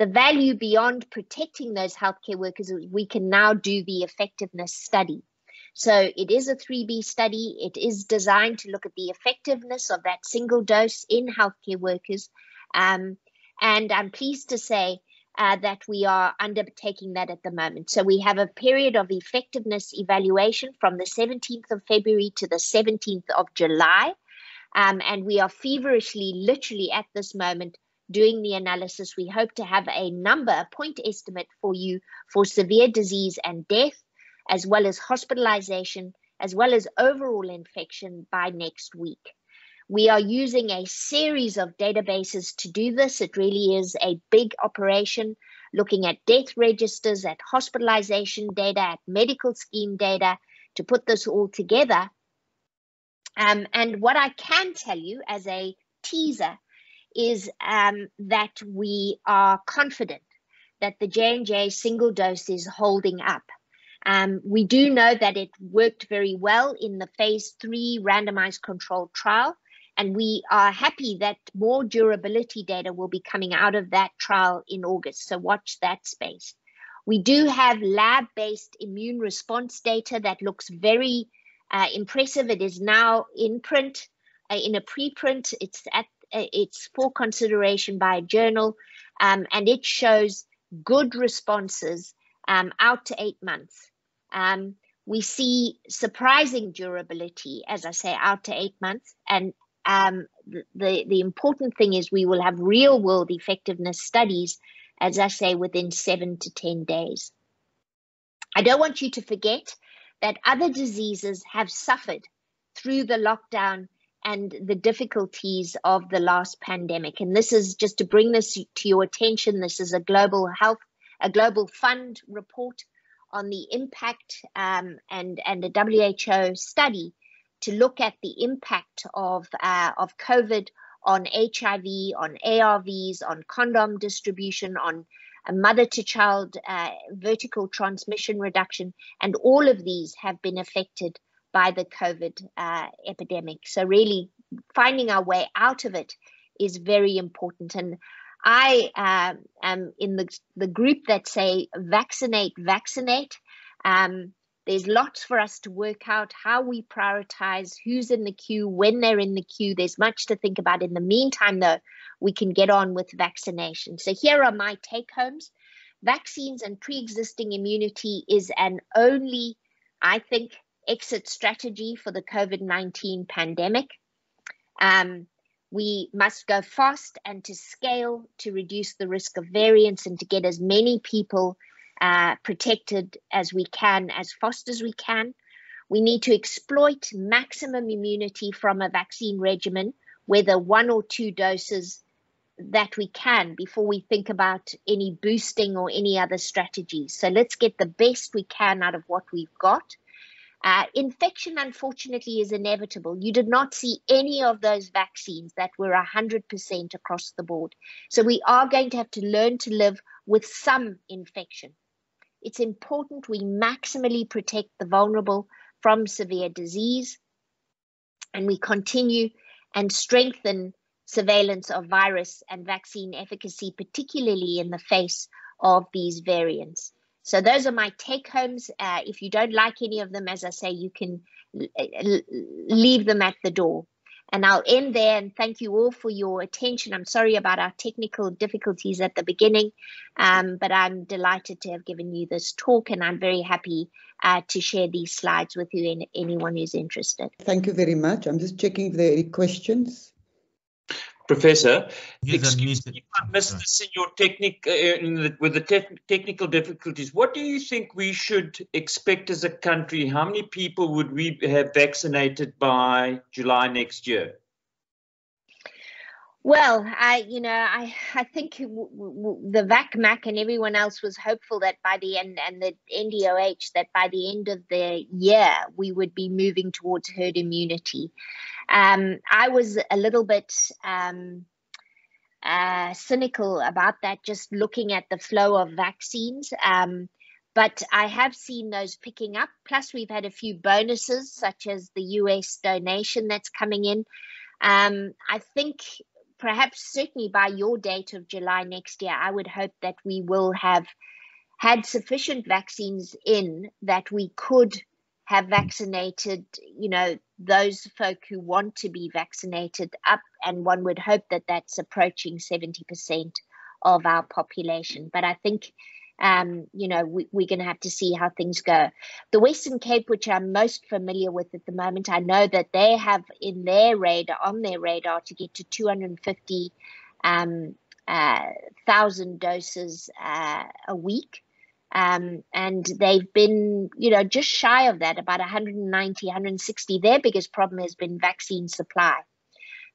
The value beyond protecting those healthcare workers is we can now do the effectiveness study. So it is a 3B study. It is designed to look at the effectiveness of that single dose in healthcare workers. And I'm pleased to say that we are undertaking that at the moment. So we have a period of effectiveness evaluation from the 17th of February to the 17th of July. And we are feverishly, literally at this moment, doing the analysis. We hope to have a number, a point estimate for you for severe disease and death, as well as hospitalization, as well as overall infection by next week. We are using a series of databases to do this. It really is a big operation, looking at death registers, at hospitalization data, at medical scheme data, to put this all together. And what I can tell you as a teaser is that we are confident that the J&J single dose is holding up. We do know that it worked very well in the phase 3 randomized controlled trial, and we are happy that more durability data will be coming out of that trial in August, so watch that space. We do have lab-based immune response data that looks very impressive. It is now in print, in a preprint. It's at it's for consideration by a journal, and it shows good responses out to 8 months. We see surprising durability, as I say, out to 8 months. And the important thing is we will have real world effectiveness studies, as I say, within 7 to 10 days. I don't want you to forget that other diseases have suffered through the lockdown and the difficulties of the last pandemic. And this is just to bring this to your attention. This is a global fund report on the impact and a WHO study to look at the impact of COVID on HIV, on ARVs, on condom distribution, on mother-to-child vertical transmission reduction, and all of these have been affected by the COVID epidemic. So really finding our way out of it is very important. And I am in the group that say vaccinate, vaccinate. There's lots for us to work out, how we prioritize, who's in the queue, when they're in the queue. There's much to think about. In the meantime, though, we can get on with vaccination. So here are my take homes. Vaccines and pre-existing immunity is an only, I think, exit strategy for the COVID-19 pandemic. We must go fast and to scale to reduce the risk of variants and to get as many people protected as we can, as fast as we can. We need to exploit maximum immunity from a vaccine regimen, whether 1 or 2 doses, that we can before we think about any boosting or any other strategies. So let's get the best we can out of what we've got. Infection, unfortunately, is inevitable. You did not see any of those vaccines that were 100% across the board. So we are going to have to learn to live with some infection. It's important we maximally protect the vulnerable from severe disease, and we continue and strengthen surveillance of virus and vaccine efficacy, particularly in the face of these variants. So those are my take homes. If you don't like any of them, as I say, you can leave them at the door. And I'll end there, and thank you all for your attention. I'm sorry about our technical difficulties at the beginning, but I'm delighted to have given you this talk, and I'm very happy to share these slides with you and anyone who's interested. Thank you very much. I'm just checking if there are any questions. Professor, excuse me, I missed this in your technical difficulties. What do you think we should expect as a country? How many people would we have vaccinated by July next year? Well, I think the VacMac and everyone else was hopeful that by the end, and the NDOH, that by the end of the year, we would be moving towards herd immunity. I was a little bit cynical about that, just looking at the flow of vaccines. But I have seen those picking up. Plus, we've had a few bonuses, such as the US donation that's coming in. I think perhaps certainly by your date of July next year, I would hope that we will have had sufficient vaccines in that we could have vaccinated, you know, those folk who want to be vaccinated up, and one would hope that that's approaching 70% of our population. But I think, you know, we're going to have to see how things go. The Western Cape, which I'm most familiar with at the moment, I know that they have in their radar, on their radar, to get to 250,000 doses a week. And they've been, you know, just shy of that, about 190, 160. Their biggest problem has been vaccine supply.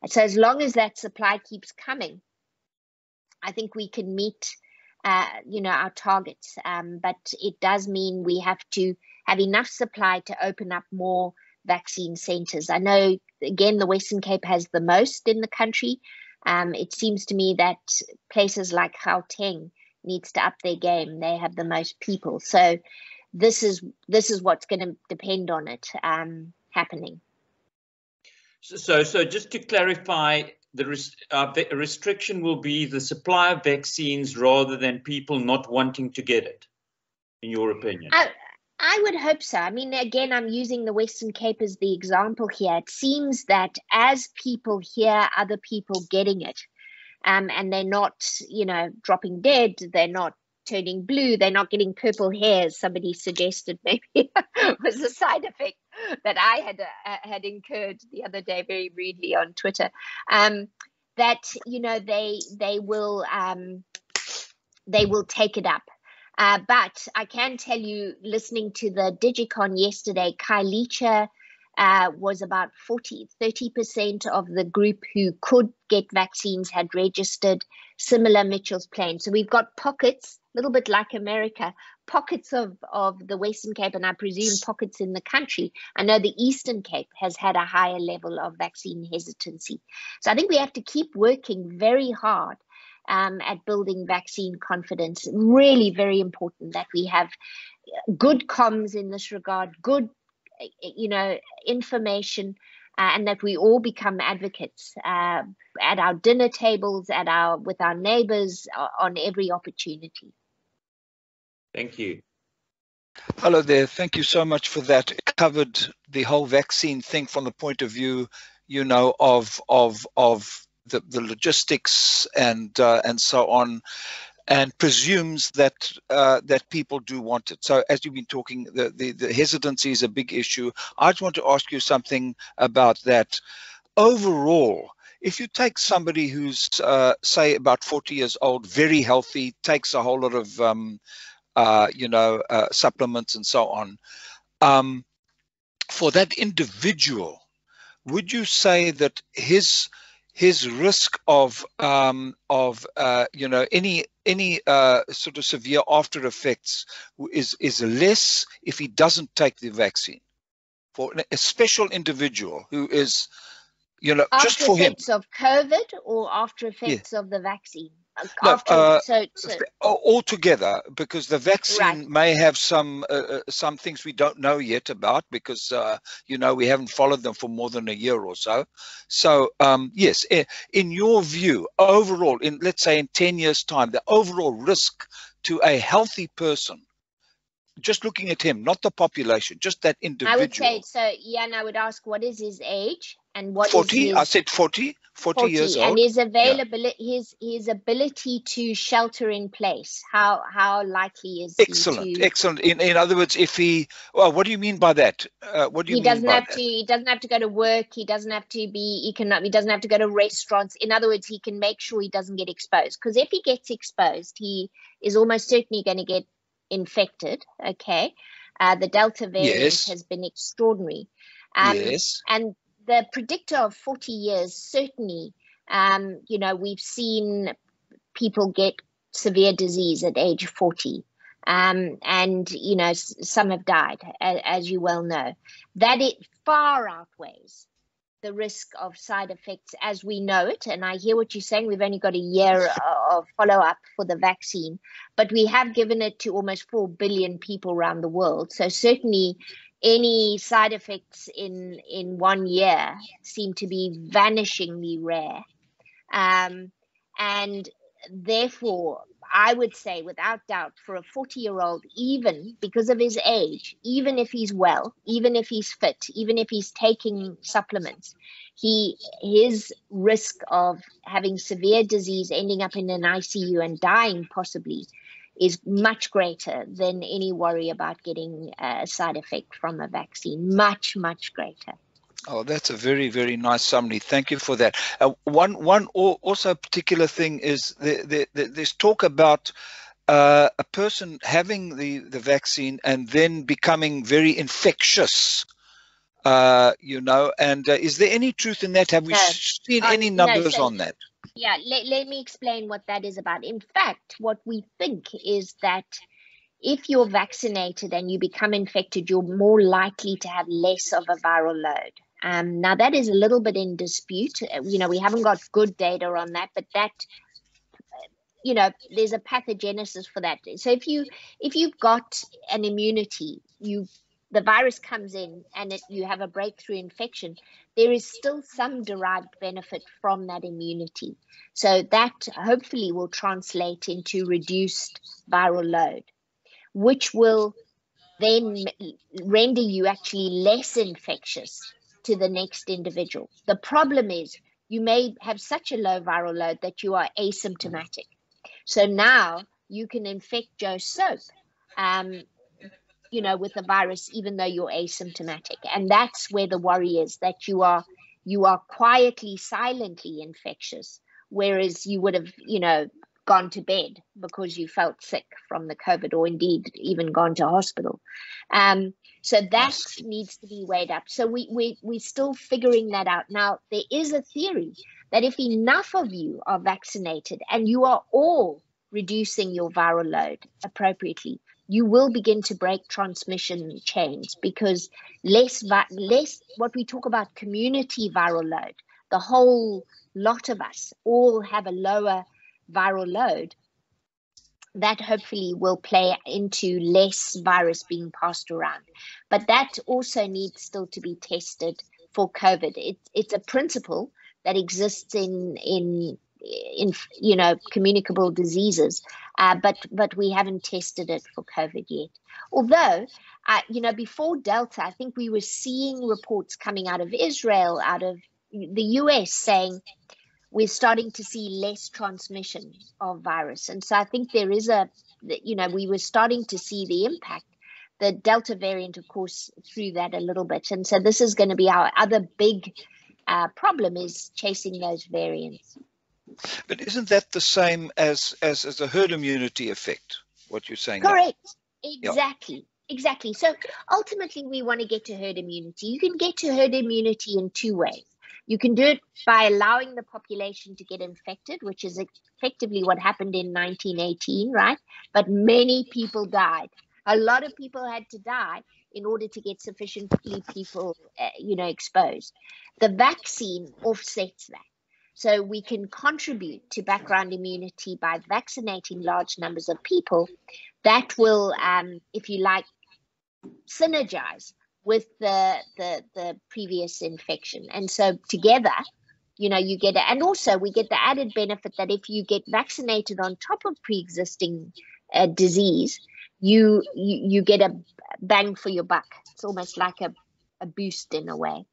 And so as long as that supply keeps coming, I think we can meet, you know, our targets. But it does mean we have to have enough supply to open up more vaccine centers. I know, again, the Western Cape has the most in the country. It seems to me that places like Gauteng needs to up their game. They have the most people. So this is what's going to depend on it happening. So just to clarify, the restriction will be the supply of vaccines rather than people not wanting to get it, in your opinion. I would hope so. I mean, again, I'm using the Western Cape as the example here. It seems that as people hear other people getting it, and they're not, you know, dropping dead, they're not turning blue, they're not getting purple hairs. Somebody suggested maybe was a side effect that I had incurred the other day very rudely on Twitter. That, you know, they will take it up. But I can tell you, listening to the Digicon yesterday, Kailicha was about 30% of the group who could get vaccines had registered, similar Mitchell's Plain. So we've got pockets, a little bit like America, pockets of the Western Cape, and I presume pockets in the country. I know the Eastern Cape has had a higher level of vaccine hesitancy. So I think we have to keep working very hard at building vaccine confidence. Really very important that we have good comms in this regard, good, you know, information, and that we all become advocates at our dinner tables, with our neighbours, on every opportunity. Thank you. Hello there. Thank you so much for that. It covered the whole vaccine thing from the point of view, you know, of the logistics and so on, and presumes that that people do want it. So as you've been talking, the hesitancy is a big issue. I just want to ask you something about that. Overall, if you take somebody who's say about 40 years old, very healthy, takes a whole lot of supplements and so on, for that individual, would you say that his risk of any sort of severe after effects is less if he doesn't take the vaccine? For a special individual who is, you know, after just for him. After effects of COVID or after effects of the vaccine? Altogether, because the vaccine may have some things we don't know yet about, because we haven't followed them for more than a year or so. So yes, in your view, overall, in let's say in 10 years' time, the overall risk to a healthy person, just looking at him, not the population, just that individual. I would say so. Yeah, and I would ask, what is his age? And what 40, is his, I said 40 years old. And his availability, his ability to shelter in place, how likely is he to... Excellent. In other words, if he, well, what do you mean by that? He doesn't have to go to work. He doesn't have to he doesn't have to go to restaurants. In other words, he can make sure he doesn't get exposed, because if he gets exposed, he is almost certainly going to get infected. Okay. The Delta variant has been extraordinary. And the predictor of 40 years, certainly, we've seen people get severe disease at age 40. And, you know, some have died, as you well know. That it far outweighs the risk of side effects as we know it. And I hear what you're saying. We've only got a year of follow-up for the vaccine, but we have given it to almost 4 billion people around the world. So certainly, any side effects in 1 year seem to be vanishingly rare. And therefore, I would say without doubt, for a 40-year-old, even because of his age, even if he's well, even if he's fit, even if he's taking supplements, his risk of having severe disease, ending up in an ICU and dying possibly, is much greater than any worry about getting a side effect from a vaccine, much, much greater. Oh, that's a very, very nice summary. Thank you for that. One particular thing is there's talk about a person having the vaccine and then becoming very infectious. Is there any truth in that? Have we seen any numbers on that? Yeah, let me explain what that is about. In fact, what we think is that if you're vaccinated and you become infected, you're more likely to have less of a viral load. Now, that is a little bit in dispute. You know, we haven't got good data on that, but that, you know, there's a pathogenesis for that. So if you've got an immunity, the virus comes in and you have a breakthrough infection, there is still some derived benefit from that immunity. So that hopefully will translate into reduced viral load, which will they render you actually less infectious to the next individual. The problem is you may have such a low viral load that you are asymptomatic. So now you can infect Joe Soap, with the virus, even though you're asymptomatic. And that's where the worry is, that you are quietly, silently infectious, whereas you would have, gone to bed because you felt sick from the COVID, or indeed even gone to hospital. So that needs to be weighed up. So we're still figuring that out. Now, there is a theory that if enough of you are vaccinated and you are all reducing your viral load appropriately, you will begin to break transmission chains, because less what we talk about community viral load, the whole lot of us all have a lower viral load, that hopefully will play into less virus being passed around. But that also needs still to be tested for COVID. It's a principle that exists in communicable diseases, but we haven't tested it for COVID yet. Although, before Delta, I think we were seeing reports coming out of Israel, out of the US, saying we're starting to see less transmission of virus. And so I think there is we were starting to see the impact. The Delta variant, of course, threw that a little bit. And so this is going to be our other big problem, is chasing those variants. But isn't that the same as the herd immunity effect, what you're saying? Correct. Now? Exactly. Yeah. Exactly. So ultimately, we want to get to herd immunity. You can get to herd immunity in two ways. You can do it by allowing the population to get infected, which is effectively what happened in 1918, right? But many people died. A lot of people had to die in order to get sufficiently people, exposed. The vaccine offsets that. So we can contribute to background immunity by vaccinating large numbers of people. That will, if you like, synergize with the previous infection. And so together, you get it. And also we get the added benefit that if you get vaccinated on top of pre-existing disease, you get a bang for your buck. It's almost like a boost in a way.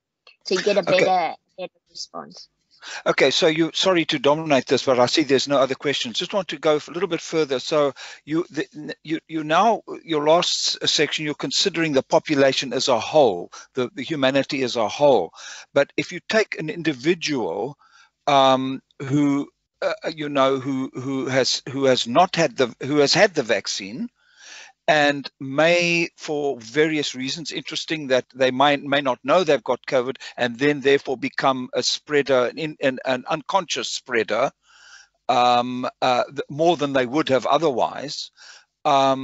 So you get a better response. Okay, so sorry to dominate this, but I see there's no other questions. Just want to go a little bit further. So your last section, you're considering the population as a whole, the humanity as a whole. But if you take an individual who has had the vaccine, and may, for various reasons, interesting that they may not know they've got COVID, and then therefore become a spreader, an unconscious spreader, more than they would have otherwise. So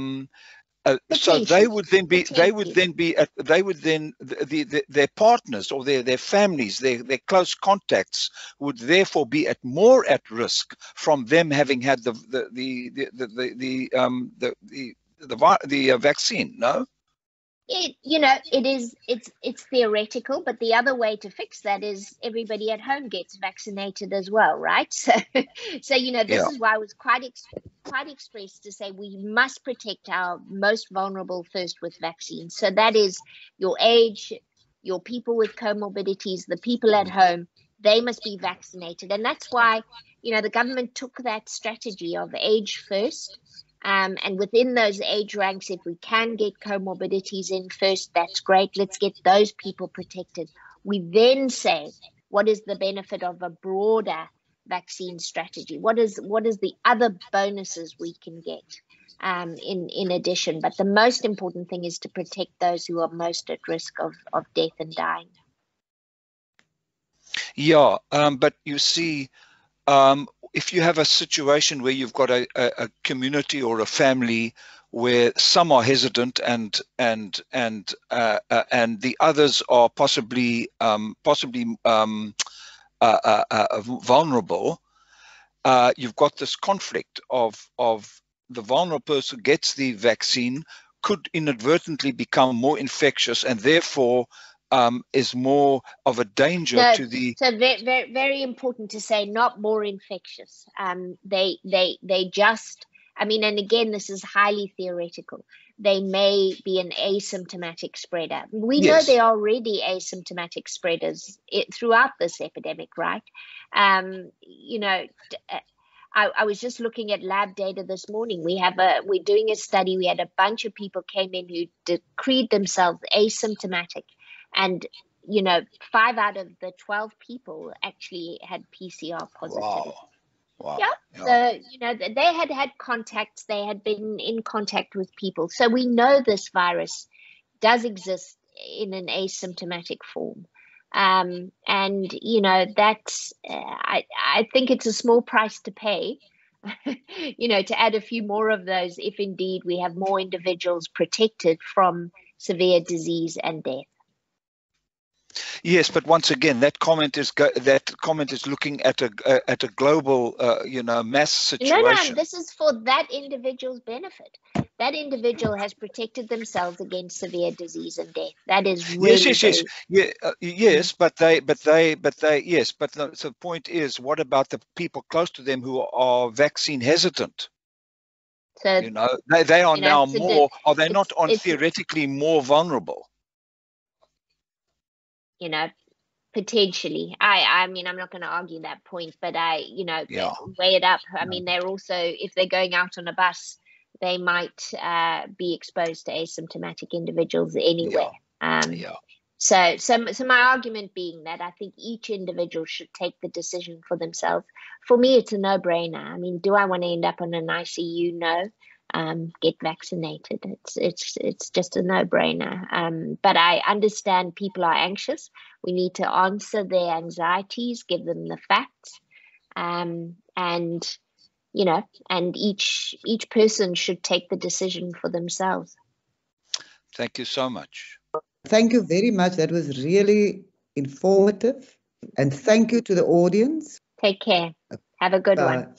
their partners or their families, their close contacts would therefore be more at risk from them having had the vaccine, no? It's theoretical, but the other way to fix that is everybody at home gets vaccinated as well, right? So this is why I was quite expressed to say we must protect our most vulnerable first with vaccines. So that is your age, your people with comorbidities, the people at home, they must be vaccinated. And that's why, the government took that strategy of age first. And within those age ranks, if we can get comorbidities in first, that's great. Let's get those people protected. We then say, what is the benefit of a broader vaccine strategy? What is the other bonuses we can get in addition? But the most important thing is to protect those who are most at risk of death and dying. Yeah, but you see, if you have a situation where you've got a community or a family where some are hesitant and the others are possibly vulnerable, you've got this conflict of the vulnerable person who gets the vaccine could inadvertently become more infectious, and therefore is more of a danger to the. So very, very, very important to say, not more infectious. They just. I mean, and again, this is highly theoretical. they may be an asymptomatic spreader. We yes. know there are already asymptomatic spreaders throughout this epidemic, right? You know, I was just looking at lab data this morning. We're doing a study. We had a bunch of people came in who decreed themselves asymptomatic, and you know, 5 out of the 12 people actually had PCR positive. Wow. Wow. Yeah. So, you know, they had had contacts, they had been in contact with people. So we know this virus does exist in an asymptomatic form. And, you know, that's, I think it's a small price to pay, you know, to add a few more of those if indeed we have more individuals protected from severe disease and death. Yes, but once again, that comment is looking at a global, you know, mass situation. No, this is for that individual's benefit. That individual has protected themselves against severe disease and death. That is really But the point is, what about the people close to them who are vaccine hesitant? So you know, they are now more. Are they not theoretically more vulnerable? You know, potentially. I mean, I'm not going to argue that point, but you know, yeah. weigh it up. I mean, they're also, if they're going out on a bus, they might be exposed to asymptomatic individuals anywhere. Yeah. So my argument being that I think each individual should take the decision for themselves. For me, it's a no-brainer. I mean, do I want to end up on an ICU? No. Get vaccinated. It's just a no-brainer. But I understand people are anxious. We need to answer their anxieties, give them the facts, and you know, and each person should take the decision for themselves. Thank you so much. Thank you very much. That was really informative, and thank you to the audience. Take care. Have a good one.